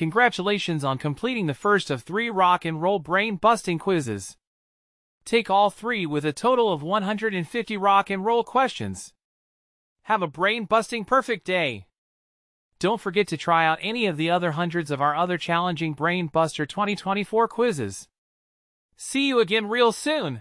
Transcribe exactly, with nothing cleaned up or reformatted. Congratulations on completing the first of three rock and roll brain-busting quizzes. Take all three with a total of one hundred fifty rock and roll questions. Have a brain-busting perfect day. Don't forget to try out any of the other hundreds of our other challenging Brain Buster twenty twenty-four quizzes. See you again real soon.